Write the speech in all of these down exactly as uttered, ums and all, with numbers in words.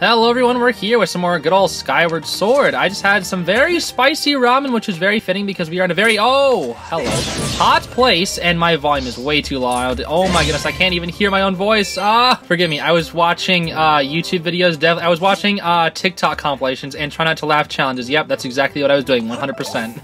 Hello everyone, we're here with some more good old Skyward Sword. I just had some very spicy ramen, which is very fitting because we are in a very, oh, hello, hot place, and my volume is way too loud. Oh my goodness, I can't even hear my own voice. Ah, forgive me, I was watching uh, YouTube videos, def I was watching uh, TikTok compilations and try not to laugh challenges. Yep, that's exactly what I was doing, one hundred percent.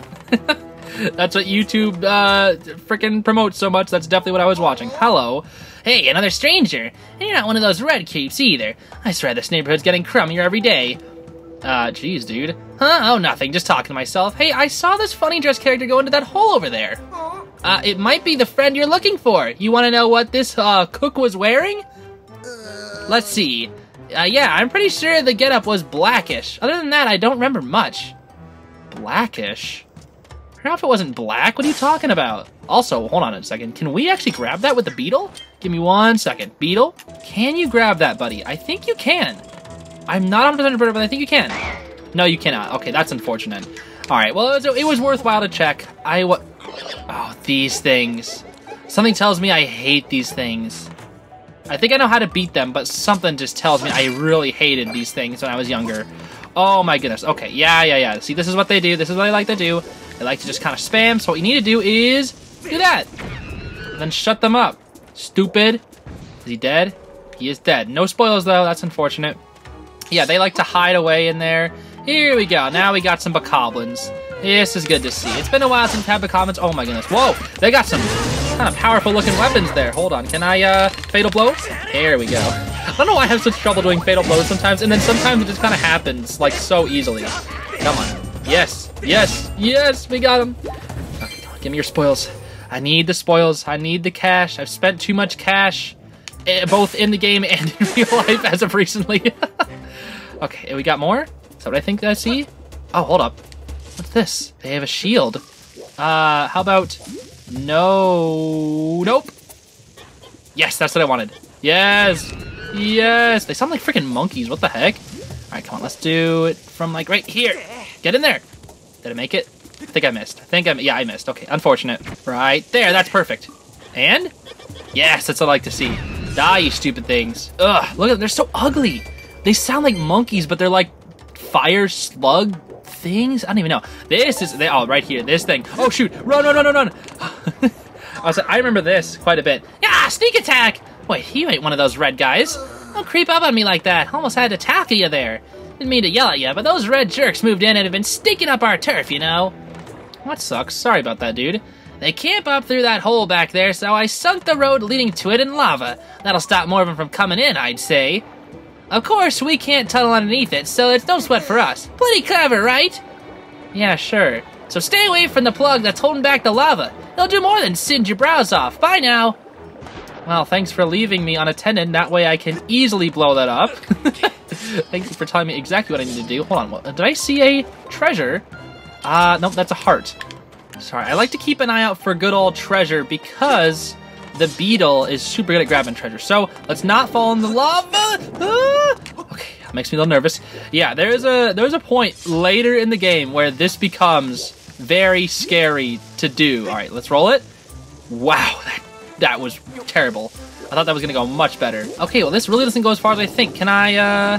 That's what YouTube uh, freaking promotes so much. That's definitely what I was watching. Hello. Hey, another stranger. And you're not one of those red creeps either. I swear this neighborhood's getting crummier every day. Uh, jeez, dude. Huh? Oh, nothing. Just talking to myself. Hey, I saw this funny dress character go into that hole over there. Uh, it might be the friend you're looking for. You want to know what this uh, cook was wearing? Let's see. Uh, yeah, I'm pretty sure the getup was blackish. Other than that, I don't remember much. Blackish? Her outfit wasn't black. What are you talking about? Also, hold on a second. Can we actually grab that with the beetle? Give me one second. Beetle, can you grab that, buddy? I think you can. I'm not one hundred percent sure, but I think you can. No, you cannot. Okay, that's unfortunate. All right, well, it was, it was worthwhile to check. I what? Oh, these things. Something tells me I hate these things. I think I know how to beat them, but something just tells me I really hated these things when I was younger. Oh, my goodness. Okay, yeah, yeah, yeah. See, this is what they do. This is what I like to do. They like to just kind of spam, so what you need to do is do that. And then shut them up. Stupid. Is he dead? He is dead. No spoilers, though. That's unfortunate. Yeah, they like to hide away in there. Here we go. Now we got some bokoblins. This is good to see. It's been a while since I've had bokoblins. Oh, my goodness. Whoa. They got some kind of powerful-looking weapons there. Hold on. Can I uh, fatal blow? There we go. I don't know why I have such trouble doing fatal blows sometimes, and then sometimes it just kind of happens, like, so easily. Come on. Yes, yes, yes, we got him. Okay, come on, give me your spoils. I need the spoils. I need the cash. I've spent too much cash, eh, both in the game and in real life as of recently. Okay, we got more? Is that what I think I see? Oh, hold up. What's this? They have a shield. Uh, how about... No... Nope. Yes, that's what I wanted. Yes, yes. They sound like freaking monkeys. What the heck? All right, come on, let's do it from, like, right here. Get in there. Did I make it? I think I missed. I think I... Yeah, I missed. Okay, unfortunate. Right there. That's perfect. And? Yes, that's what I like to see. Die, you stupid things. Ugh, look at them. They're so ugly. They sound like monkeys, but they're like fire slug things? I don't even know. This is... They, oh, right here. This thing. Oh, shoot. Run, run, run, run, run. I was like, I remember this quite a bit. Yeah, sneak attack. Wait, he ain't one of those red guys. Don't creep up on me like that. Almost had to tackle you there. Didn't mean to yell at you, but those red jerks moved in and have been stinking up our turf, you know? That sucks. Sorry about that, dude. They camp up through that hole back there, so I sunk the road leading to it in lava. That'll stop more of them from coming in, I'd say. Of course, we can't tunnel underneath it, so it's no sweat for us. Pretty clever, right? Yeah, sure. So stay away from the plug that's holding back the lava. They'll do more than singe your brows off. Bye now. Well, thanks for leaving me unattended. That way I can easily blow that up. Thank you for telling me exactly what I need to do. Hold on, what, did I see a treasure? Uh, nope, that's a heart. Sorry, I like to keep an eye out for good old treasure because the beetle is super good at grabbing treasure. So let's not fall in the lava. Ah! Okay, that makes me a little nervous. Yeah, there's a there's a point later in the game where this becomes very scary to do. All right, let's roll it. Wow, that that was terrible. I thought that was gonna go much better. Okay, well this really doesn't go as far as I think. Can I, uh...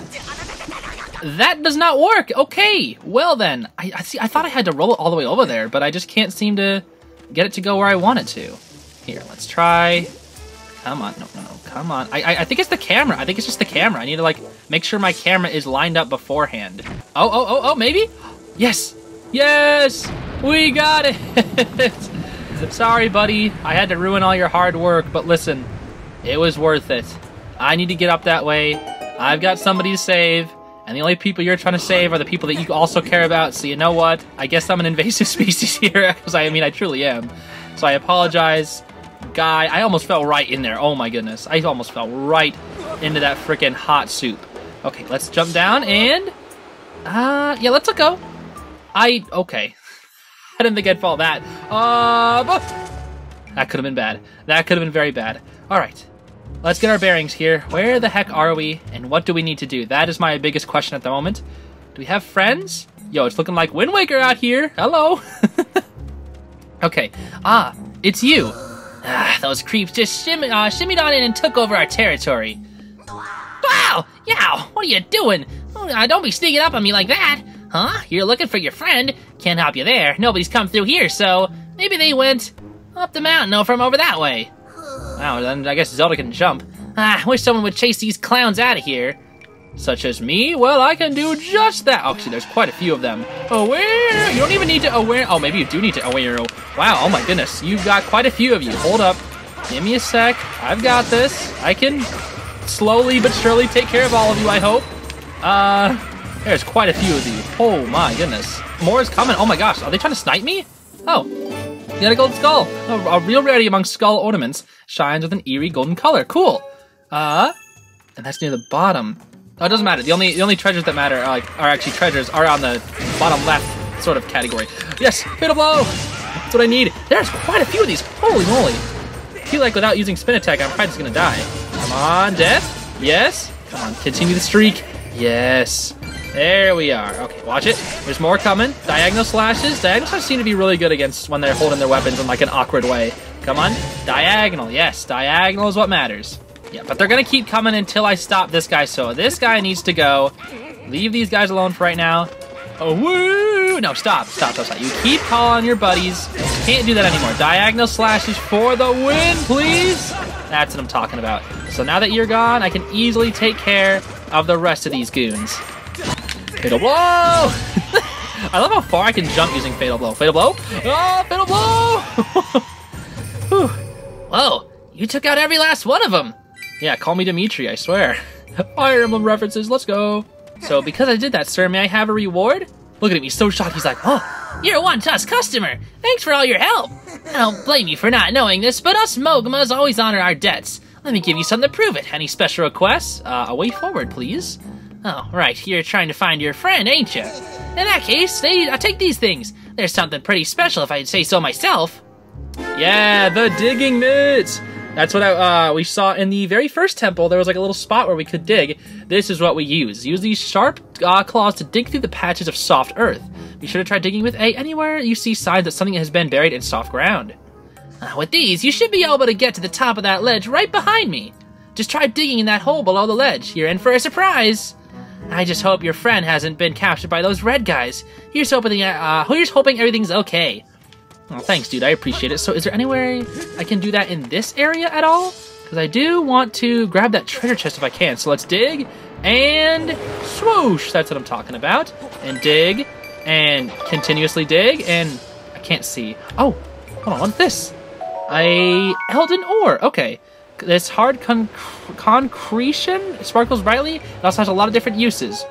That does not work! Okay, well then. I, I see. I thought I had to roll it all the way over there, but I just can't seem to get it to go where I want it to. Here, let's try... Come on, no, no, no, come on. I, I, I think it's the camera. I think it's just the camera. I need to, like, make sure my camera is lined up beforehand. Oh, oh, oh, oh, maybe? Yes! Yes! We got it! Sorry, buddy. I had to ruin all your hard work, but listen... It was worth it. I need to get up that way. I've got somebody to save, and the only people you're trying to save are the people that you also care about, so you know what? I guess I'm an invasive species here, because I mean, I truly am. So I apologize, guy. I almost fell right in there. Oh my goodness. I almost fell right into that freaking hot soup. Okay, let's jump down, and... Uh, yeah, let's let go. I... Okay. I didn't think I'd fall that. Uh, but... That could have been bad. That could have been very bad. All right. Let's get our bearings here. Where the heck are we, and what do we need to do? That is my biggest question at the moment. Do we have friends? Yo, it's looking like Wind Waker out here. Hello. Okay. Ah, it's you. Ah, those creeps just shimmy, uh, shimmied on in and took over our territory. Wow! Yow! What are you doing? Don't be sneaking up on me like that! Huh? You're looking for your friend? Can't help you there. Nobody's come through here, so maybe they went up the mountain or from over that way. Wow, then I guess Zelda can jump. Ah, I wish someone would chase these clowns out of here. Such as me? Well, I can do just that. Actually, there's quite a few of them. Aware! You don't even need to aware. Oh, maybe you do need to aware. Wow, oh my goodness. You've got quite a few of you. Hold up. Give me a sec. I've got this. I can slowly but surely take care of all of you, I hope. Uh, there's quite a few of these. Oh my goodness. More is coming. Oh my gosh. Are they trying to snipe me? Oh. You got a gold skull. A, a real rarity among skull ornaments. Shines with an eerie golden color. Cool. Uh, and that's near the bottom. Oh, it doesn't matter. The only the only treasures that matter are, like, are actually treasures are on the bottom left sort of category. Yes, fatal blow. That's what I need. There's quite a few of these. Holy moly! I feel like without using spin attack, I'm probably just gonna die. Come on, death. Yes. Come on, continue the streak. Yes. There we are. Okay, watch it. There's more coming. Diagonal slashes. Diagonal slashes seem to be really good against when they're holding their weapons in like an awkward way. Come on, diagonal. Yes, diagonal is what matters. Yeah, but they're gonna keep coming until I stop this guy, so this guy needs to go. Leave these guys alone for right now. Oh, woo! No, stop, stop, stop, stop. You keep calling your buddies. Can't do that anymore. Diagonal slashes for the win, please! That's what I'm talking about. So now that you're gone, I can easily take care of the rest of these goons. Fatal blow! I love how far I can jump using fatal blow. Fatal blow? Oh, fatal blow! Whoa, you took out every last one of them. Yeah, call me Dimitri, I swear. Fire Emblem references, let's go. So because I did that, sir, may I have a reward? Look at him, he's so shocked, he's like, oh, you're a one-touch customer. Thanks for all your help. I don't blame you for not knowing this, but us Mogmas always honor our debts. Let me give you something to prove it. Any special requests? Uh, a way forward, please. Oh, right, you're trying to find your friend, ain't you? In that case, they, I'll take these things. There's something pretty special if I'd say so myself. Yeah, the Digging Mitts. That's what I, uh, we saw in the very first temple. There was like a little spot where we could dig. This is what we use. Use these sharp uh, claws to dig through the patches of soft earth. Be sure to try digging with A anywhere you see signs that something has been buried in soft ground. Uh, with these, you should be able to get to the top of that ledge right behind me. Just try digging in that hole below the ledge. You're in for a surprise. I just hope your friend hasn't been captured by those red guys. Here's hoping, the, uh, here's hoping everything's okay. Oh, thanks, dude. I appreciate it. So is there any way I can do that in this area at all? Because I do want to grab that treasure chest if I can. So let's dig and swoosh. That's what I'm talking about. And dig and continuously dig. And I can't see. Oh, hold on. What's this? I... Eldin Ore. Okay. This hard con concretion sparkles brightly. It also has a lot of different uses.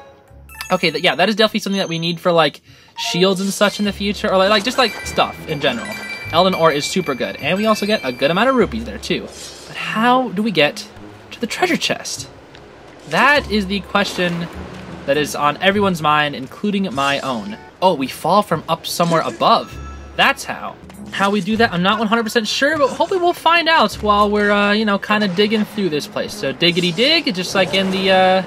Okay, th yeah, that is definitely something that we need for, like, shields and such in the future, or, like, just, like, stuff in general. Eldin Ore is super good, and we also get a good amount of rupees there, too. But how do we get to the treasure chest? That is the question that is on everyone's mind, including my own. Oh, we fall from up somewhere above. That's how. How we do that, I'm not one hundred percent sure, but hopefully we'll find out while we're, uh, you know, kind of digging through this place. So diggity-dig, just like in the, uh...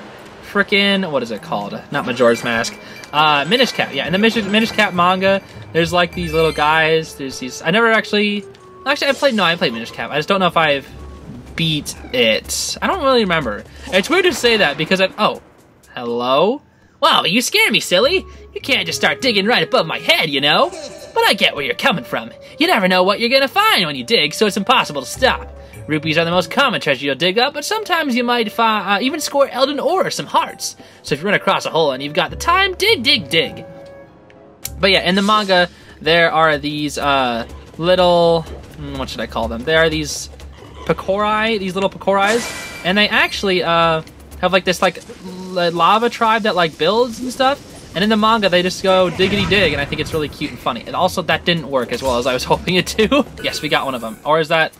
frickin' what is it called? Not Majora's Mask. Uh, Minish Cap. Yeah, in the Minish, Minish Cap manga, there's like these little guys. There's these. I never actually. Actually, I played. No, I played Minish Cap. I just don't know if I've beat it. I don't really remember. It's weird to say that because I. Oh, hello. Wow, you scare me, silly. You can't just start digging right above my head, you know. But I get where you're coming from. You never know what you're gonna find when you dig, so it's impossible to stop. Rupees are the most common treasure you'll dig up, but sometimes you might find, uh, even score Eldin Ore or some hearts. So if you run across a hole and you've got the time, dig, dig, dig. But yeah, in the manga, there are these uh, little... What should I call them? There are these Pokori, these little Pokorais, and they actually uh, have like this like lava tribe that like builds and stuff. And in the manga, they just go diggity-dig, and I think it's really cute and funny. And also, that didn't work as well as I was hoping it to. Yes, we got one of them. Or is that...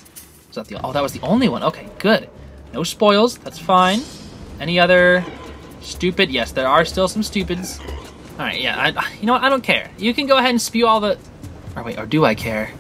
That the, oh, that was the only one. Okay, good. No spoils. That's fine. Any other stupid? Yes, there are still some stupids. All right, yeah. I, you know what? I don't care. You can go ahead and spew all the... Or wait, or do I care?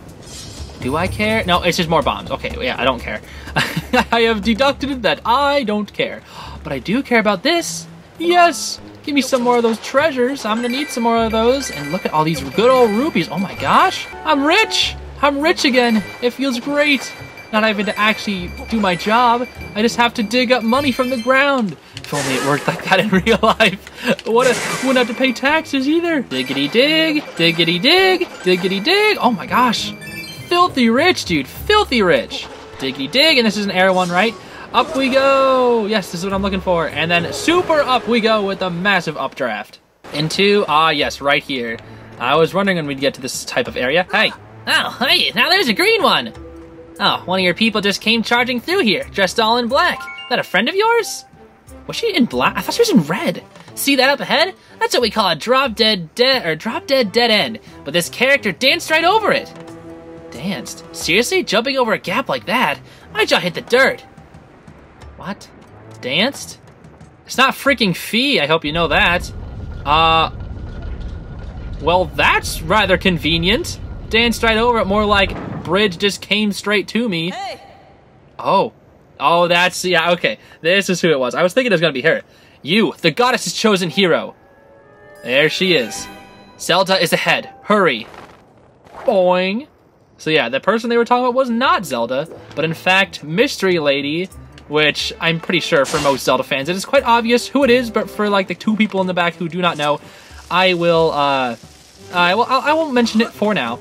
Do I care? No, it's just more bombs. Okay, yeah, I don't care. I have deducted that I don't care. But I do care about this. Yes! Give me some more of those treasures. I'm going to need some more of those. And look at all these good old rupees. Oh my gosh. I'm rich. I'm rich again. It feels great. not having to actually do my job. I just have to dig up money from the ground. If only it worked like that in real life. What if I wouldn't have to pay taxes either. Diggity dig, diggity dig, diggity dig. Oh my gosh. Filthy rich, dude. Filthy rich. Diggity dig. And this is an arrow one, right? Up we go. Yes, this is what I'm looking for. And then super up we go with a massive updraft. Into, ah yes, right here. I was wondering when we'd get to this type of area. Hey. Oh, hey, now there's a green one. Oh, one of your people just came charging through here, dressed all in black. Is that a friend of yours? Was she in black? I thought she was in red. See that up ahead? That's what we call a drop dead dead, or drop dead dead end. But this character danced right over it. Danced? Seriously? Jumping over a gap like that? My jaw hit the dirt. What? Danced? It's not freaking Fi, I hope you know that. Uh, well, that's rather convenient. Danced right over it, more like bridge just came straight to me. Hey. Oh. Oh, that's, yeah, okay. This is who it was. I was thinking it was going to be her. You, the goddess's chosen hero. There she is. Zelda is ahead. Hurry. Boing. So yeah, the person they were talking about was not Zelda, but in fact, Mystery Lady, which I'm pretty sure for most Zelda fans, it is quite obvious who it is, but for like the two people in the back who do not know, I will, uh, I, will, I won't mention it for now.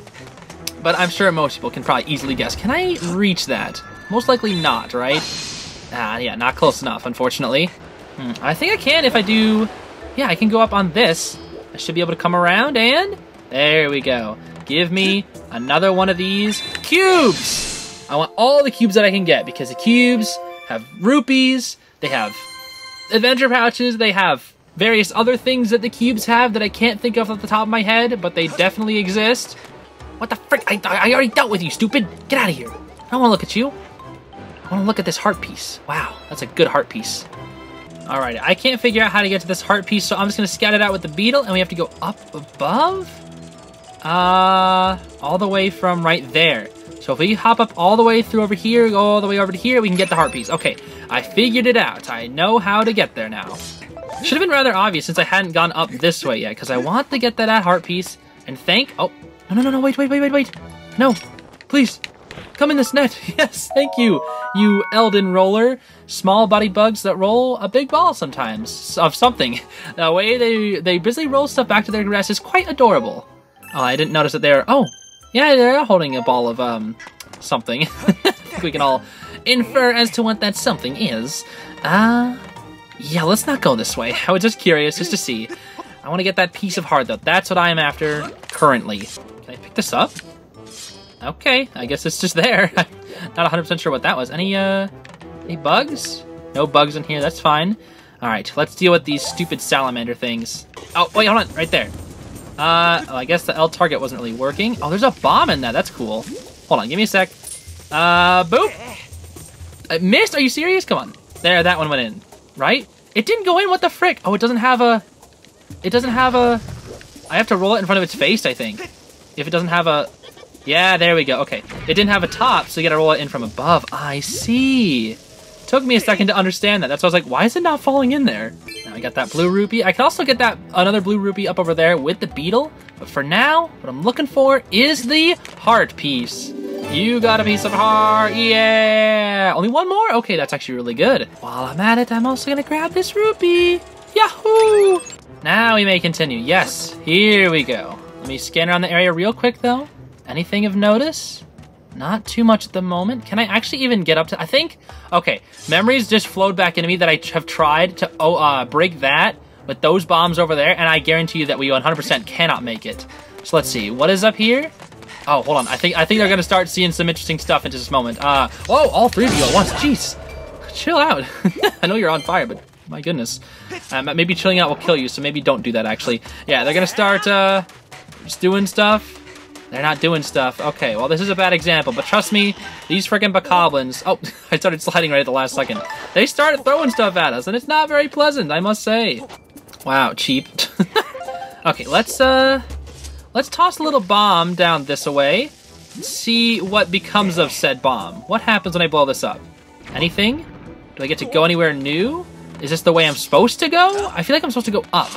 But I'm sure most people can probably easily guess. Can I reach that? Most likely not, right? Ah, yeah, not close enough, unfortunately. Hmm, I think I can if I do... Yeah, I can go up on this. I should be able to come around and... There we go. Give me another one of these cubes! I want all the cubes that I can get, because the cubes have rupees, they have adventure pouches, they have various other things that the cubes have that I can't think of off the top of my head, but they definitely exist. What the frick? I, I already dealt with you, stupid. Get out of here. I don't want to look at you. I want to look at this heart piece. Wow, that's a good heart piece. All right, I can't figure out how to get to this heart piece, so I'm just going to scout it out with the beetle, and we have to go up above? Uh, all the way from right there. So if we hop up all the way through over here, go all the way over to here, we can get the heart piece. Okay, I figured it out. I know how to get there now. Should have been rather obvious since I hadn't gone up this way yet, because I want to get that heart piece and thank... Oh. No, no, no, no, wait, wait, wait, wait, wait. No, please, come in this net. Yes, thank you, you Eldin roller. Small body bugs that roll a big ball sometimes of something. The way they, they busily roll stuff back to their grass is quite adorable. Oh, I didn't notice that they were, oh, yeah, they're holding a ball of um something. We can all infer as to what that something is. Uh, yeah, let's not go this way. I was just curious just to see. I want to get that piece of heart, though. That's what I am after currently. Can I pick this up? Okay, I guess it's just there. Not one hundred percent sure what that was. Any, uh, any bugs? No bugs in here, that's fine. All right, let's deal with these stupid salamander things. Oh, wait, hold on, right there. Uh, well, I guess the L target wasn't really working. Oh, there's a bomb in that, that's cool. Hold on, give me a sec. Uh, boop. I missed, are you serious? Come on. There, that one went in, right? It didn't go in, what the frick? Oh, it doesn't have a, it doesn't have a, I have to roll it in front of its face, I think. If it doesn't have a... Yeah, there we go. Okay. It didn't have a top, so you gotta roll it in from above. I see. Took me a second to understand that. That's why I was like, why is it not falling in there? Now I got that blue rupee. I can also get that another blue rupee up over there with the beetle. But for now, what I'm looking for is the heart piece. You got a piece of heart. Yeah. Only one more? Okay, that's actually really good. While I'm at it, I'm also gonna grab this rupee. Yahoo! Now we may continue. Yes. Here we go. Let me scan around the area real quick, though. Anything of notice? Not too much at the moment. Can I actually even get up to... I think... Okay, memories just flowed back into me that I have tried to oh, uh, break that with those bombs over there, and I guarantee you that we one hundred percent cannot make it. So let's see. What is up here? Oh, hold on. I think I think they're going to start seeing some interesting stuff in just a moment. Uh, whoa, all three of you at once. Jeez. Chill out. I know you're on fire, but my goodness. Um, maybe chilling out will kill you, so maybe don't do that, actually. Yeah, they're going to start... Uh, Just doing stuff. They're not doing stuff. Okay, well, this is a bad example, but trust me, these freaking bokoblins. Oh, I started sliding right at the last second. They started throwing stuff at us, and it's not very pleasant, I must say. Wow, cheap. Okay, let's uh, let's toss a little bomb down this away. See what becomes of said bomb. What happens when I blow this up? Anything? Do I get to go anywhere new? Is this the way I'm supposed to go? I feel like I'm supposed to go up,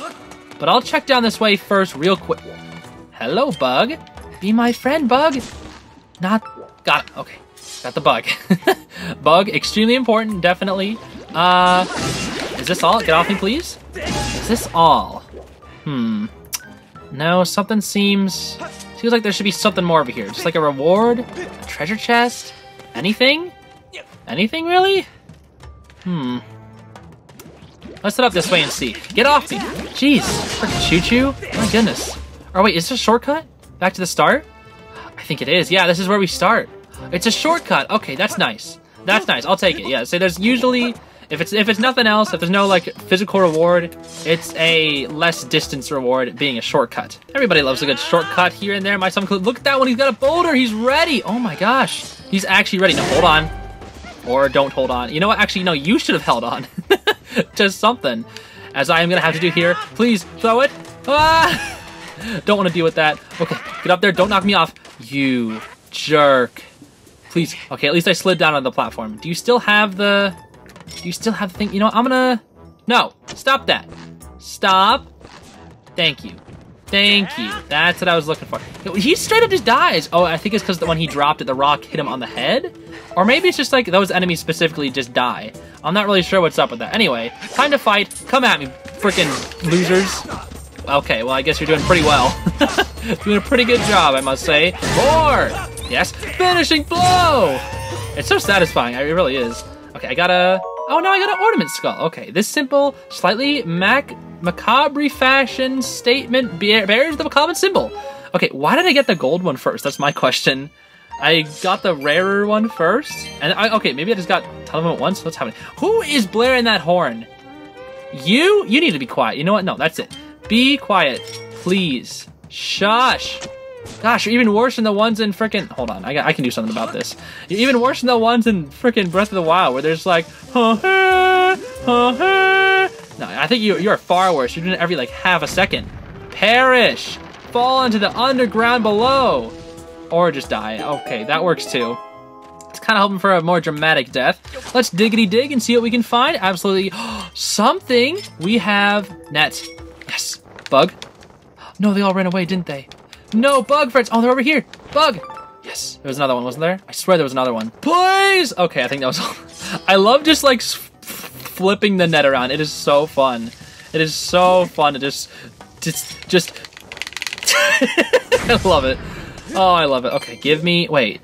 but I'll check down this way first, real quick. Hello, bug. Be my friend, bug. Not... Got it. Okay. Got the bug. Bug, extremely important, definitely. Uh, is this all? Get off me, please. Is this all? Hmm. No, something seems... Seems like there should be something more over here. Just like a reward? Treasure chest? Anything? Anything, really? Hmm. Let's head up this way and see. Get off me! Jeez, frickin' choo-choo. My goodness. Oh wait, is this a shortcut? Back to the start? I think it is. Yeah, this is where we start. It's a shortcut. Okay, that's nice. That's nice. I'll take it. Yeah. So there's usually, if it's if it's nothing else, if there's no like physical reward, it's a less distance reward being a shortcut. Everybody loves a good shortcut here and there. My son included. Look at that one. He's got a boulder. He's ready. Oh my gosh. He's actually ready. Now hold on, or don't hold on. You know what? Actually, no. You should have held on. Just something, as I am gonna have to do here. Please throw it. Ah! Don't want to deal with that. Okay, get up there. Don't knock me off. You jerk. Please. Okay, at least I slid down on the platform. Do you still have the... Do you still have the thing? You know what? I'm gonna... No. Stop that. Stop. Thank you. Thank you. That's what I was looking for. He straight up just dies. Oh, I think it's because when he dropped it, the rock hit him on the head? Or maybe it's just like those enemies specifically just die. I'm not really sure what's up with that. Anyway, time to fight. Come at me, freaking losers. Okay, well, I guess you're doing pretty well. Doing a pretty good job, I must say. More! Yes, finishing blow! It's so satisfying, it really is. Okay, I got a... Oh, no, I got an ornament skull. Okay, this simple, slightly mac macabre fashion statement bears the macabre symbol. Okay, why did I get the gold one first? That's my question. I got the rarer one first. And I, okay, maybe I just got a ton of them at once. What's happening? Who is blaring that horn? You? You need to be quiet. You know what? No, that's it. Be quiet, please. Shush. Gosh, you're even worse than the ones in frickin'... Hold on, I, got, I can do something about this. You're even worse than the ones in frickin' Breath of the Wild, where there's like... Huh, huh, huh, huh. No, I think you, you're far worse. You're doing it every, like, half a second. Perish! Fall into the underground below! Or just die. Okay, that works too. It's kind of hoping for a more dramatic death. Let's diggity-dig and see what we can find. Absolutely. Something! We have nets. Yes. Bug. No, they all ran away, didn't they? No, bug friends. Oh, they're over here. Bug. Yes. There was another one, wasn't there? I swear there was another one. Please. Okay, I think that was all. I love just like flipping the net around. It is so fun. It is so fun to just, just, just. I love it. Oh, I love it. Okay, give me. Wait.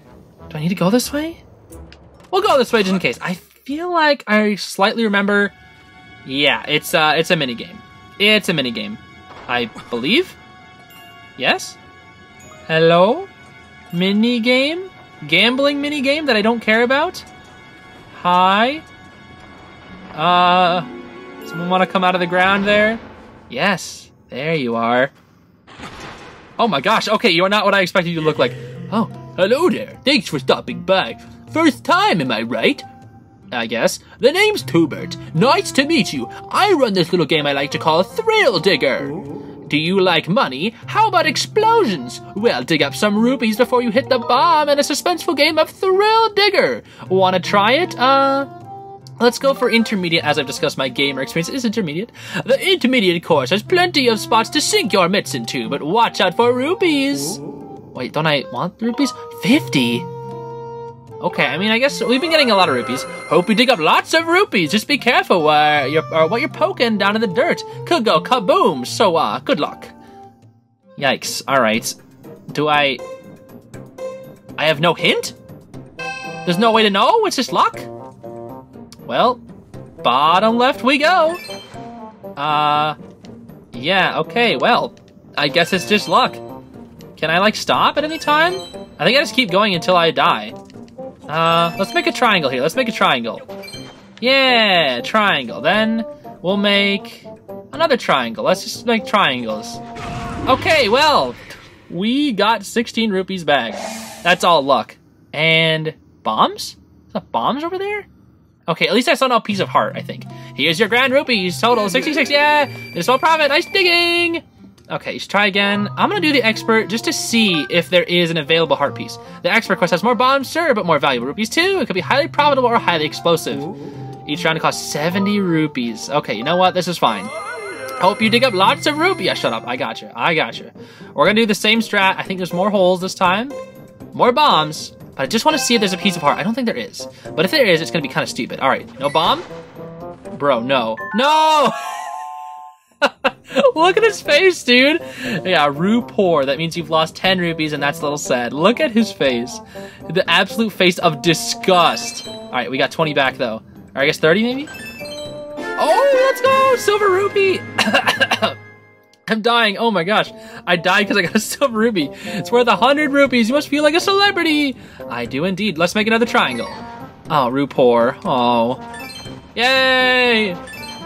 Do I need to go this way? We'll go this way just in case. I feel like I slightly remember. Yeah, it's uh, it's a mini game. It's a mini game. I believe? Yes? Hello? Mini game? Gambling mini game that I don't care about? Hi? Uh, someone want to come out of the ground there? Yes, there you are. Oh my gosh, okay, you are not what I expected you to look like. Oh, hello there, thanks for stopping by. First time, am I right? I guess. The name's Tubert. Nice to meet you. I run this little game I like to call Thrill Digger. Do you like money? How about explosions? Well, dig up some rupees before you hit the bomb in a suspenseful game of Thrill Digger. Wanna try it? Uh... Let's go for intermediate, as I've discussed my gamer experience is intermediate. The intermediate course has plenty of spots to sink your mitts into, but watch out for rupees. Wait, don't I want rupees? fifty? Okay, I mean, I guess we've been getting a lot of rupees. Hope you dig up lots of rupees. Just be careful uh, you're, or what you're poking down in the dirt. Could go kaboom, so uh, good luck. Yikes, all right. Do I... I have no hint? There's no way to know? It's just luck? Well, bottom left we go. Uh, yeah, okay, well, I guess it's just luck. Can I, like, stop at any time? I think I just keep going until I die. Uh, let's make a triangle here. Let's make a triangle. Yeah, triangle. Then we'll make another triangle. Let's just make triangles. Okay, well, we got sixteen rupees back. That's all luck. And bombs? Is that bombs over there? Okay, at least I saw no piece of heart, I think. Here's your grand rupees. Total sixty-six. Yeah, it's all profit. Nice digging. Okay, let's try again. I'm gonna do the expert just to see if there is an available heart piece. The expert quest has more bombs, sure, but more valuable rupees too. It could be highly profitable or highly explosive. Each round costs seventy rupees. Okay, you know what? This is fine. Hope you dig up lots of rupees. Yeah, shut up. I gotcha. I gotcha. We're gonna do the same strat. I think there's more holes this time. More bombs. But I just want to see if there's a piece of heart. I don't think there is. But if there is, it's going to be kind of stupid. All right. No bomb? Bro, no. No! Look at his face, dude. Yeah, rue poor. That means you've lost ten rupees, and that's a little sad. Look at his face. The absolute face of disgust. All right, we got twenty back, though. Or I guess thirty, maybe? Oh, let's go! Silver rupee! I'm dying. Oh my gosh. I died because I got a silver rupee. It's worth one hundred rupees. You must feel like a celebrity. I do indeed. Let's make another triangle. Oh, rue poor. Oh. Yay!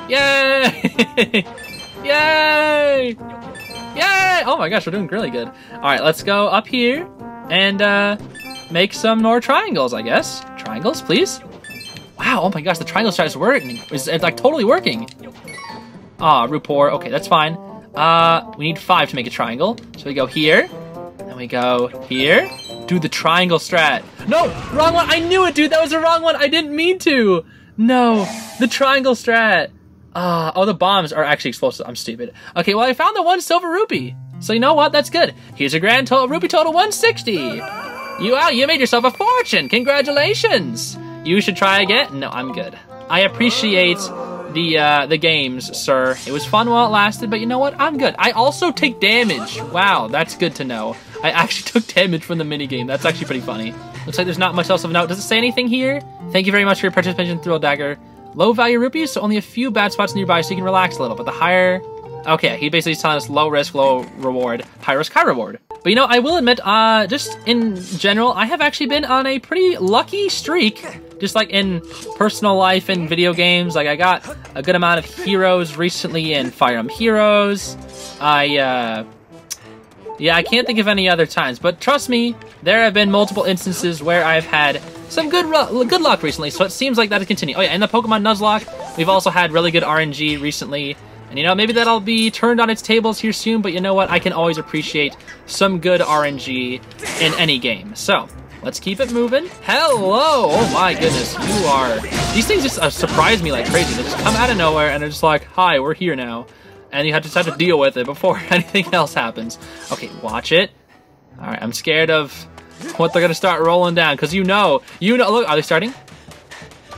Yay! Yay! Yay! Oh my gosh, we're doing really good. All right, let's go up here and uh, make some more triangles, I guess. Triangles, please. Wow, oh my gosh, the triangle starts working. It's, it's like totally working. Ah, Rupor. Okay, that's fine. Uh, we need five to make a triangle. So we go here, and we go here. Do the triangle strat. No, wrong one. I knew it, dude. That was the wrong one. I didn't mean to. No, the triangle strat. Uh, oh, the bombs are actually explosive. I'm stupid. Okay, well, I found the one silver rupee. So you know what? That's good. Here's a grand total rupee total one sixty. You out. You made yourself a fortune. Congratulations. You should try again. No, I'm good. I appreciate the uh, the games, sir. It was fun while it lasted, but you know what? I'm good. I also take damage. Wow, that's good to know. I actually took damage from the minigame. That's actually pretty funny. Looks like there's not much else of note. Does it say anything here? Thank you very much for your participation in Thrill Digger. Low value rupees, so only a few bad spots nearby so you can relax a little, but the higher... Okay, he basically is telling us low risk, low reward, high risk, high reward. But you know, I will admit, uh, just in general, I have actually been on a pretty lucky streak, just like in personal life and video games. Like I got a good amount of heroes recently in Fire Emblem Heroes. I, uh... Yeah, I can't think of any other times, but trust me, there have been multiple instances where I've had some good good luck recently, so it seems like that'll continue. Oh yeah, and the Pokemon Nuzlocke, we've also had really good R N G recently, and you know, maybe that'll be turned on its tables here soon, but you know what, I can always appreciate some good R N G in any game, so let's keep it moving. Hello! Oh my goodness, you are... These things just uh, surprise me like crazy. They just come out of nowhere, and they're just like, hi, we're here now. And you have to just have to deal with it before anything else happens. Okay, watch it. All right, I'm scared of what they're gonna start rolling down, because you know, you know, look, are they starting?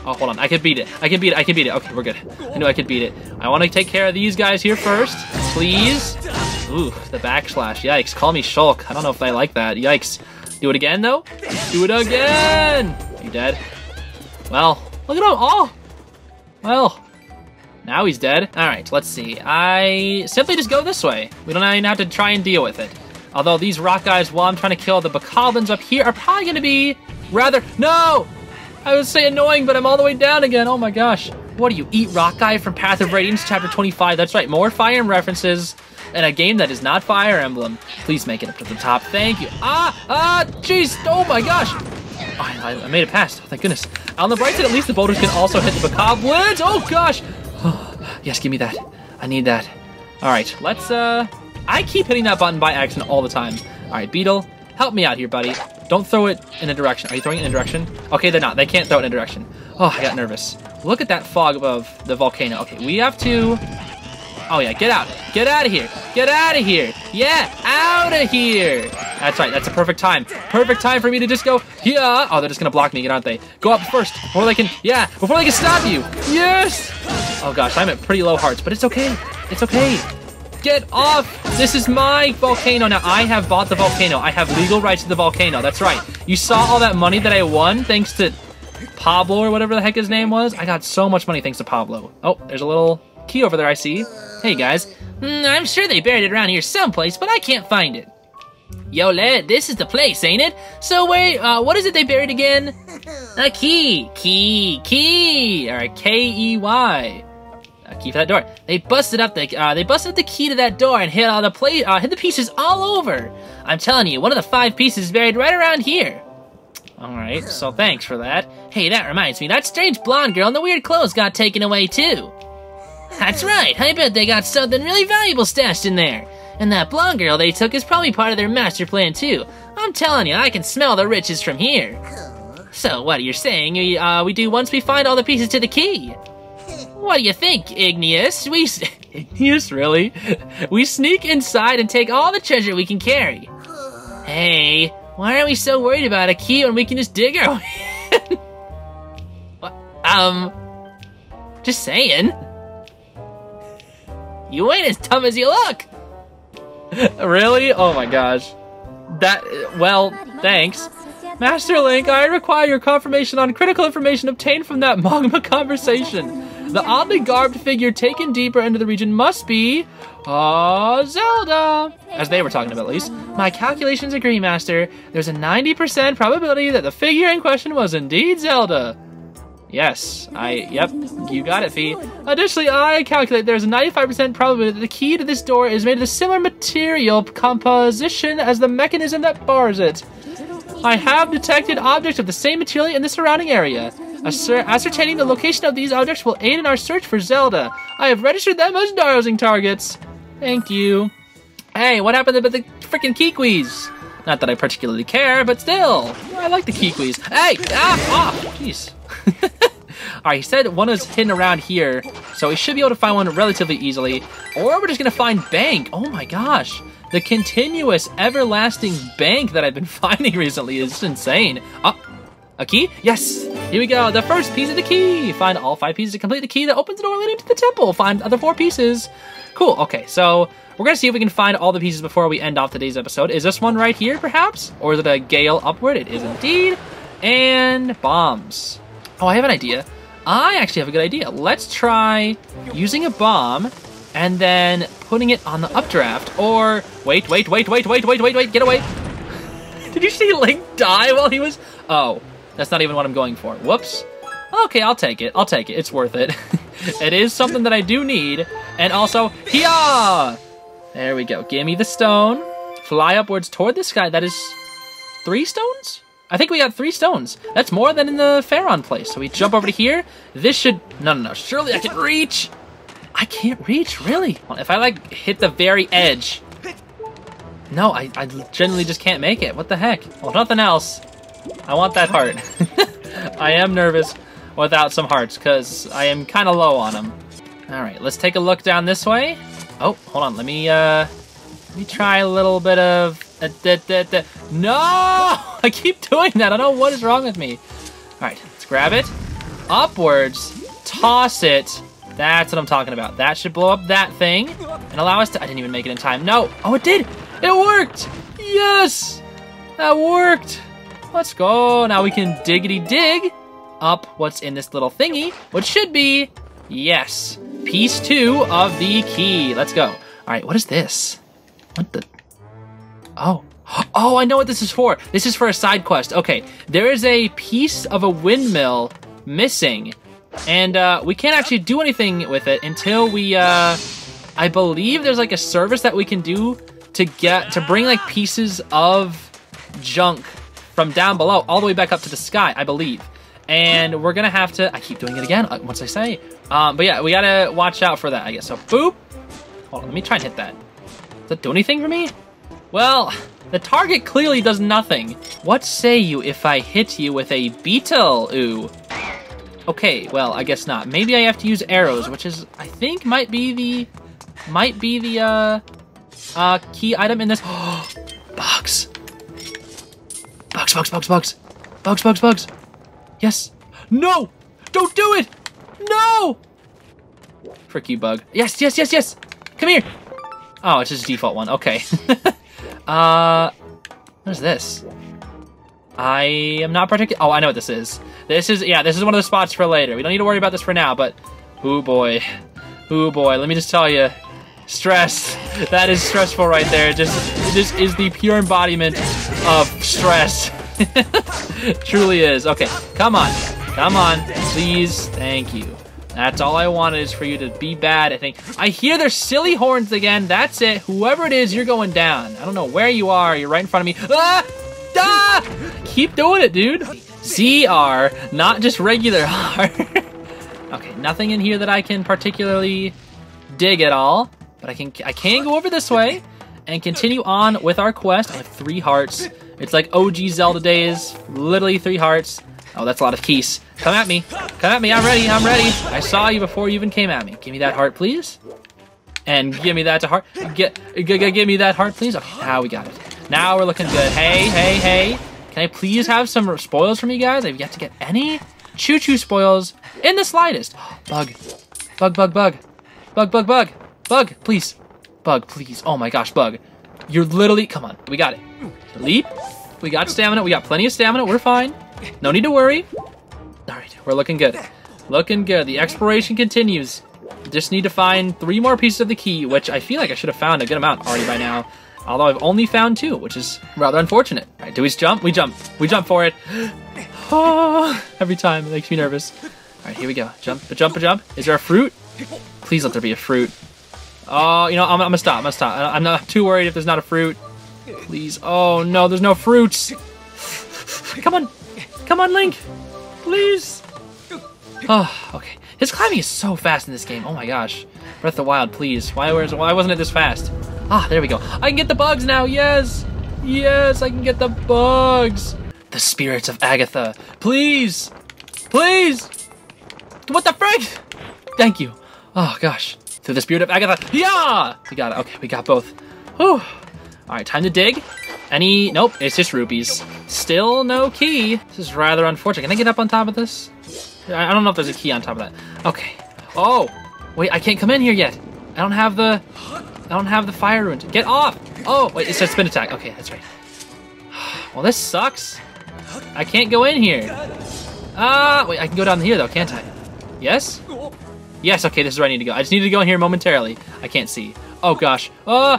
Oh, hold on, I can beat it, I can beat it, I can beat it. Okay, we're good, I knew I could beat it. I wanna take care of these guys here first, please. Ooh, the backslash, yikes, call me Shulk. I don't know if I like that, yikes. Do it again, though? Do it again! You dead? Well, look at him, oh! Well. Now he's dead. All right, let's see. I simply just go this way. We don't even have to try and deal with it. Although these rock guys, while I'm trying to kill the Bokoblins up here, are probably going to be rather... No! I would say annoying, but I'm all the way down again. Oh my gosh. What do you eat, rock guy from Path of Radiance, chapter twenty-five? That's right, more Fire Emblem references in a game that is not Fire Emblem. Please make it up to the top. Thank you. Ah! Ah! Jeez! Oh my gosh! Oh, I, I made it past. Oh, thank goodness. On the bright side, at least the boulders can also hit the Bokoblins. Oh gosh! Yes, give me that. I need that. All right, let's, uh... I keep hitting that button by accident all the time. All right, Beetle, help me out here, buddy. Don't throw it in a direction. Are you throwing it in a direction? Okay, they're not. They can't throw it in a direction. Oh, I got nervous. Look at that fog above the volcano. Okay, we have to... Oh, yeah, get out. Get out of here. Get out of here. Yeah, out of here. That's right. That's a perfect time. Perfect time for me to just go, yeah. Oh, they're just going to block me, aren't they? Go up first before they can, yeah, before they can stop you. Yes. Oh, gosh, I'm at pretty low hearts, but it's okay. It's okay. Get off. This is my volcano. Now, I have bought the volcano. I have legal rights to the volcano. That's right. You saw all that money that I won thanks to Pablo or whatever the heck his name was. I got so much money thanks to Pablo. Oh, there's a little... key over there, I see. Hey, guys. Mm, I'm sure they buried it around here someplace, but I can't find it. Yo, lad, this is the place, ain't it? So wait, uh, what is it they buried again? A key. Key. Key. All right, K E Y. A key for that door. They busted up the, uh, they busted the key to that door and hit all the pla- uh, hit the pieces all over. I'm telling you, one of the five pieces is buried right around here. All right, so thanks for that. Hey, that reminds me, that strange blonde girl in the weird clothes got taken away, too. That's right, I bet they got something really valuable stashed in there. And that blonde girl they took is probably part of their master plan too. I'm telling you, I can smell the riches from here. So what are you saying we, uh, we do once we find all the pieces to the key? What do you think, Igneous? We s Igneous, really? We sneak inside and take all the treasure we can carry. Hey, Why are we so worried about a key when we can just dig her? um, just saying. You ain't as dumb as you look. Really? Oh my gosh. That, well, thanks. Master Link, I require your confirmation on critical information obtained from that Mogma conversation. The oddly garbed figure taken deeper into the region must be... Ah, Zelda! As they were talking about, at least. My calculations agree, Master. There's a ninety percent probability that the figure in question was indeed Zelda. Yes, I, yep, you got it, Fi. Additionally, I calculate there's a ninety-five percent probability that the key to this door is made of the similar material composition as the mechanism that bars it. I have detected objects of the same material in the surrounding area. Ascertaining the location of these objects will aid in our search for Zelda. I have registered them as dowsing targets. Thank you. Hey, what happened about the freaking Kikwis? Not that I particularly care, but still, I like the Kikwis. Hey, ah, ah, jeez. Alright, he said one is hidden around here, so we should be able to find one relatively easily. Or we're just gonna find bank. Oh my gosh. The continuous, everlasting bank that I've been finding recently is insane. Oh, a key? Yes! Here we go, the first piece of the key! Find all five pieces to complete the key that opens the door leading to the temple. Find other four pieces. Cool, okay, so we're gonna see if we can find all the pieces before we end off today's episode. Is this one right here, perhaps? Or is it a gale upward? It is indeed. And bombs. Oh, I have an idea. I actually have a good idea. Let's try using a bomb and then putting it on the updraft. Or, wait, wait, wait, wait, wait, wait, wait, wait, get away. Did you see Link die while he was? Oh, that's not even what I'm going for. Whoops. Okay, I'll take it. I'll take it. It's worth it. It is something that I do need. And also, hiya! There we go. Give me the stone. Fly upwards toward the sky. That is three stones? I think we got three stones. That's more than in the Pharaon place. So we jump over to here. This should, no, no, no, surely I can reach. I can't reach, really. If I like hit the very edge. No, I, I generally just can't make it. What the heck? Well, nothing else. I want that heart. I am nervous without some hearts because I am kind of low on them. All right, let's take a look down this way. Oh, hold on, let me, uh, let me try a little bit of, uh, da, da, da. No! I keep doing that. I don't know what is wrong with me. All right, let's grab it. Upwards, toss it. That's what I'm talking about. That should blow up that thing and allow us to, I didn't even make it in time. No, oh, it did. It worked. Yes, that worked. Let's go. Now we can diggity dig up what's in this little thingy, which should be, yes, piece two of the key. Let's go. All right, what is this? What the, oh. Oh, I know what this is for. This is for a side quest. Okay, there is a piece of a windmill missing, and uh, we can't actually do anything with it until we, uh, I believe there's like a service that we can do to get, to bring like pieces of junk from down below all the way back up to the sky, I believe. And we're gonna have to, I keep doing it again once I say, um, but yeah, we gotta watch out for that, I guess. So boop, hold on, let me try and hit that. Does that do anything for me? Well, the target clearly does nothing. What say you if I hit you with a beetle? Ooh. Okay, well, I guess not. Maybe I have to use arrows, which is, I think, might be the, might be the uh, uh, key item in this. Oh, bugs. Bugs, bugs, bugs, bugs. Bugs, bugs, bugs. Yes. No, don't do it. No. Frick you, bug. Yes, yes, yes, yes. Come here. Oh, it's just a default one. Okay. Uh, what is this? I am not particular. Oh, I know what this is. This is, yeah, this is one of the spots for later. We don't need to worry about this for now, but, oh boy, oh boy, let me just tell you, stress, that is stressful right there. Just, this is the pure embodiment of stress. Truly is. Okay, come on, come on, please, thank you. That's all I wanted is for you to be bad, I think. I hear their silly horns again. That's it. Whoever it is, you're going down. I don't know where you are. You're right in front of me. Ah! Ah! Keep doing it, dude. C R, not just regular R. Okay, nothing in here that I can particularly dig at all. But I can I can go over this way and continue on with our quest. I have three hearts. It's like O G Zelda days. Literally three hearts. Oh, that's a lot of keys. Come at me. Come at me. I'm ready. I'm ready. I saw you before you even came at me. Give me that heart, please. And give me that to heart. Get, g g give me that heart, please. Okay, now we got it. Now we're looking good. Hey, hey, hey. Can I please have some spoils from you guys? I've yet to get any choo-choo spoils in the slightest. Bug. Bug, bug, bug. Bug, bug, bug. Bug, please. Bug, please. Oh my gosh, bug. You're literally... Come on. We got it. Leap. We got stamina. We got plenty of stamina. We're fine. No need to worry. All right. We're looking good. Looking good. The exploration continues. Just need to find three more pieces of the key, which I feel like I should have found a good amount already by now. Although I've only found two, which is rather unfortunate. All right, do we jump? We jump. We jump for it. Oh, every time. It makes me nervous. All right, here we go. Jump, a jump, a jump. Is there a fruit? Please let there be a fruit. Oh, you know, I'm, I'm going to stop. I'm going to stop. I'm not too worried if there's not a fruit. Please. Oh, no, there's no fruits. Come on. Come on, Link. Please. Oh, okay. His climbing is so fast in this game. Oh my gosh. Breath of the Wild, please. Why, where's, why wasn't it this fast? Ah, there we go. I can get the bugs now. Yes. Yes, I can get the bugs. The spirits of Agatha. Please. Please. What the frick? Thank you. Oh gosh. Through the spirit of Agatha. Yeah. We got it. Okay, we got both. Whew. All right, time to dig. Any, nope, it's just rupees. Still no key. This is rather unfortunate. Can I get up on top of this? I don't know if there's a key on top of that. Okay. Oh, wait, I can't come in here yet. I don't have the, I don't have the fire runes. Get off. Oh, wait, it says spin attack. Okay, that's right. Well, this sucks. I can't go in here. Ah, uh, wait, I can go down here though, can't I? Yes? Yes, okay, this is where I need to go. I just need to go in here momentarily. I can't see. Oh gosh. Oh,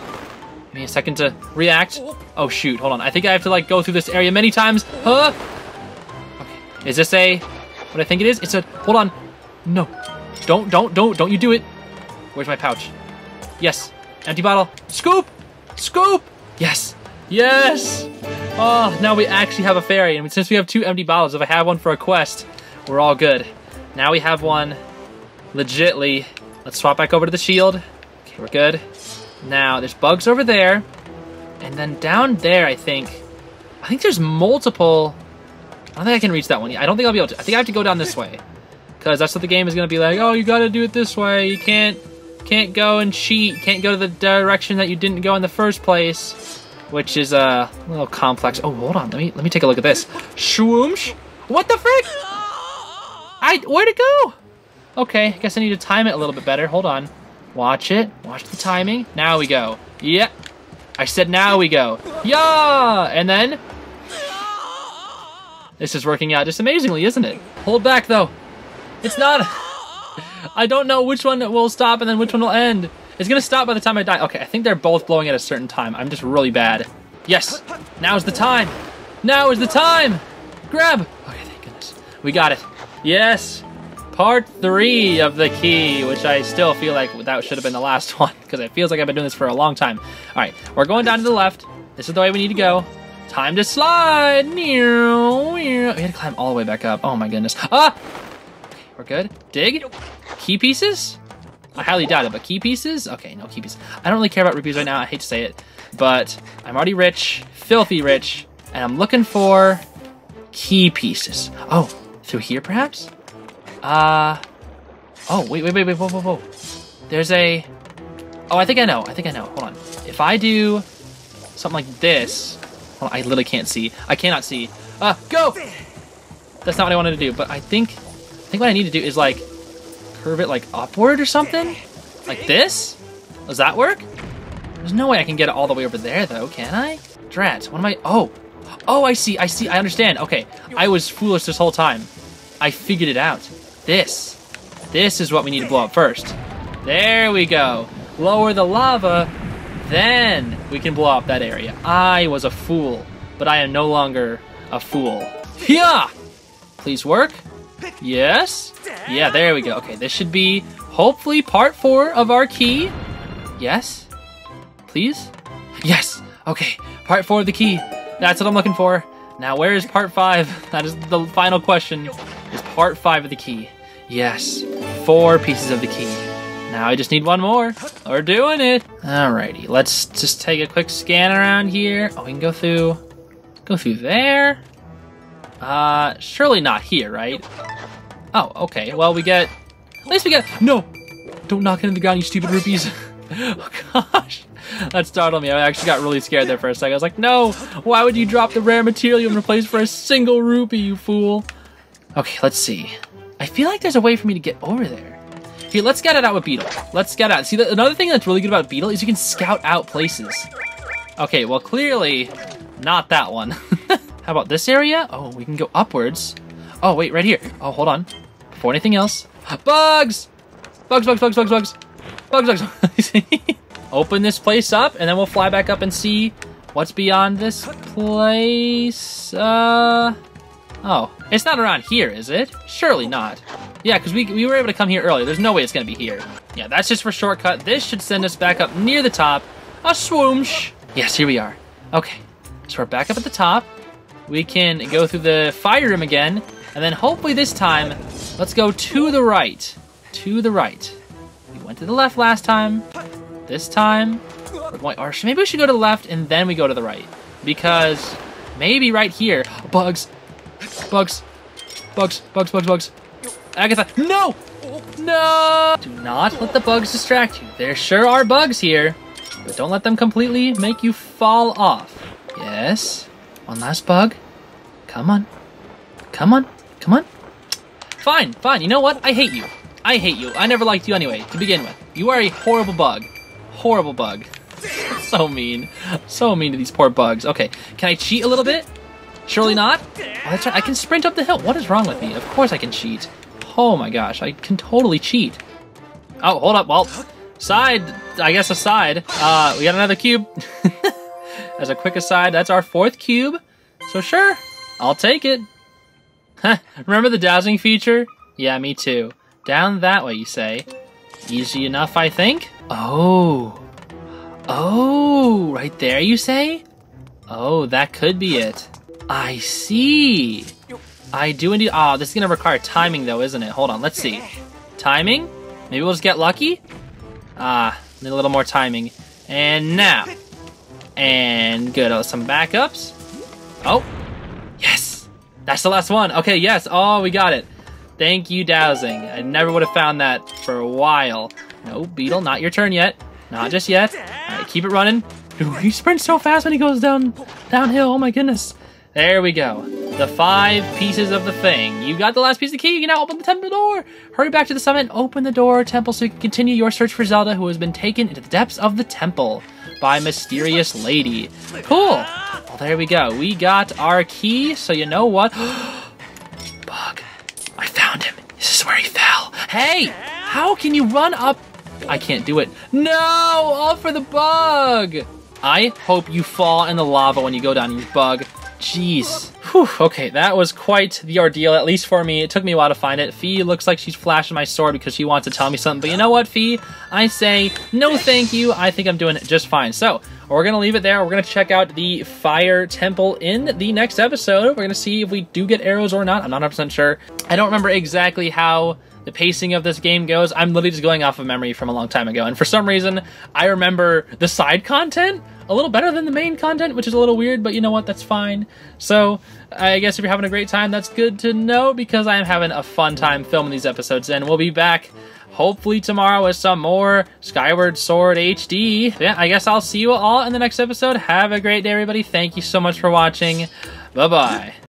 give me a second to react. Oh shoot, hold on. I think I have to like go through this area many times. Huh? Okay, is this a... What I think it is, it's a, hold on. No, don't, don't, don't, don't you do it. Where's my pouch? Yes, empty bottle. Scoop, scoop. Yes, yes. Oh, now we actually have a fairy. And since we have two empty bottles, if I have one for a quest, we're all good. Now we have one legitly. Let's swap back over to the shield. Okay, we're good. Now there's bugs over there. And then down there, I think, I think there's multiple. I don't think I can reach that one. I don't think I'll be able to. I think I have to go down this way. Because that's what the game is going to be like. Oh, you got to do it this way. You can't can't go and cheat. Can't go to the direction that you didn't go in the first place. Which is uh, a little complex. Oh, hold on. Let me let me take a look at this. Shwoomsh. What the frick? I, where'd it go? Okay, I guess I need to time it a little bit better. Hold on. Watch it. Watch the timing. Now we go. Yeah. I said now we go. Yeah. And then... This is working out just amazingly, isn't it? Hold back, though. It's not... I don't know which one will stop and then which one will end. It's going to stop by the time I die. Okay, I think they're both blowing at a certain time. I'm just really bad. Yes. Now's the time. Now is the time. Grab. Okay, thank goodness. We got it. Yes. Part three of the key, which I still feel like that should have been the last one because it feels like I've been doing this for a long time. All right, we're going down to the left. This is the way we need to go. Time to slide. We had to climb all the way back up. Oh my goodness. Ah! We're good. Dig. Key pieces? I highly doubt it, but key pieces? Okay, no key pieces. I don't really care about rupees right now. I hate to say it, but I'm already rich, filthy rich, and I'm looking for key pieces. Oh, through here perhaps? Uh, oh, wait, wait, wait, wait, whoa, whoa, whoa. There's a, oh, I think I know. I think I know. Hold on. If I do something like this, I literally can't see. I cannot see. Uh, go! That's not what I wanted to do, but I think I think what I need to do is like curve it like upward or something? Like this? Does that work? There's no way I can get it all the way over there though, can I? Drat, what am I? Oh! Oh, I see, I see, I understand. Okay, I was foolish this whole time. I figured it out. This. This is what we need to blow up first. There we go. Lower the lava. Then we can blow up that area. I was a fool, but I am no longer a fool. Yeah! Please work. Yes. Yeah, there we go. Okay, this should be hopefully part four of our key. Yes. Please? Yes. Okay, part four of the key. That's what I'm looking for. Now, where is part five? That is the final question. Is part five of the key? Yes. Four pieces of the key. Now I just need one more. We're doing it. Alrighty, let's just take a quick scan around here. Oh, we can go through, go through there. Uh, surely not here, right? Oh, okay, well we get, at least we get, no, don't knock it in the ground, you stupid rupees. Oh gosh, That startled me. I actually got really scared there for a second. I was like, no! Why would you drop the rare material in replace for a single rupee, you fool? Okay, let's see. I feel like there's a way for me to get over there. Okay, let's scout it out with Beetle. Let's scout out. See, the, another thing that's really good about Beetle is you can scout out places. Okay, well, clearly not that one. How about this area? Oh, we can go upwards. Oh, wait, right here. Oh, hold on. Before anything else. Bugs! Bugs, bugs, bugs, bugs, bugs. Bugs, bugs, bugs. Open this place up, and then we'll fly back up and see what's beyond this place. Uh... Oh, it's not around here, is it? Surely not. Yeah, because we, we were able to come here earlier. There's no way it's going to be here. Yeah, that's just for shortcut. This should send us back up near the top. A swoomsh. Yes, here we are. Okay, so we're back up at the top. We can go through the fire room again, and then hopefully this time, let's go to the right. To the right. We went to the left last time. This time, we're going, or maybe we should go to the left, and then we go to the right. Because maybe right here, bugs. Bugs, bugs, bugs, bugs, bugs. Agatha, no! No! Do not let the bugs distract you. There sure are bugs here, but don't let them completely make you fall off. Yes, one last bug. Come on, come on, come on. Fine, fine, you know what? I hate you. I hate you. I never liked you anyway, to begin with. You are a horrible bug. Horrible bug. So mean. So mean to these poor bugs. Okay, can I cheat a little bit? Surely not. Oh, that's right. I can sprint up the hill. What is wrong with me? Of course I can cheat. Oh my gosh, I can totally cheat. Oh, hold up. Well, side, I guess aside, uh, we got another cube. As a quick aside, that's our fourth cube. So sure, I'll take it. Huh, remember the dowsing feature? Yeah, me too. Down that way, you say. Easy enough, I think. Oh. Oh, right there, you say? Oh, that could be it. I see. I do indeed. Ah, oh, this is gonna require timing though, isn't it? Hold on, let's see. Timing? Maybe we'll just get lucky? Ah, need a little more timing. And now. And good, oh, some backups. Oh, yes. That's the last one. Okay, yes, oh, we got it. Thank you, dowsing. I never would have found that for a while. No, Beetle, not your turn yet. Not just yet. All right, keep it running. Dude, he sprints so fast when he goes down downhill, oh my goodness. There we go. The five pieces of the thing. You got the last piece of the key. You can now open the temple door. Hurry back to the summit and open the door temple so you can continue your search for Zelda, who has been taken into the depths of the temple by mysterious lady. Cool. Well, there we go. We got our key, so you know what? Bug. I found him. This is where he fell. Hey, how can you run up? I can't do it. No, all for the bug. I hope you fall in the lava when you go down, you bug. Jeez. Whew, okay, that was quite the ordeal, at least for me. It took me a while to find it. Fi looks like she's flashing my sword because she wants to tell me something. But you know what, Fi? I say no thank you. I think I'm doing just fine. So we're going to leave it there. We're going to check out the Fire Temple in the next episode. We're going to see if we do get arrows or not. I'm not one hundred percent sure. I don't remember exactly how the pacing of this game goes. I'm literally just going off of memory from a long time ago. And for some reason, I remember the side content a little better than the main content, which is a little weird, but you know what, that's fine. So I guess if you're having a great time, that's good to know, because I am having a fun time filming these episodes, and we'll be back hopefully tomorrow with some more Skyward Sword H D. Yeah, I guess I'll see you all in the next episode. Have a great day, everybody. Thank you so much for watching. Bye-bye.